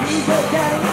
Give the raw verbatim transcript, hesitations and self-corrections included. We got it.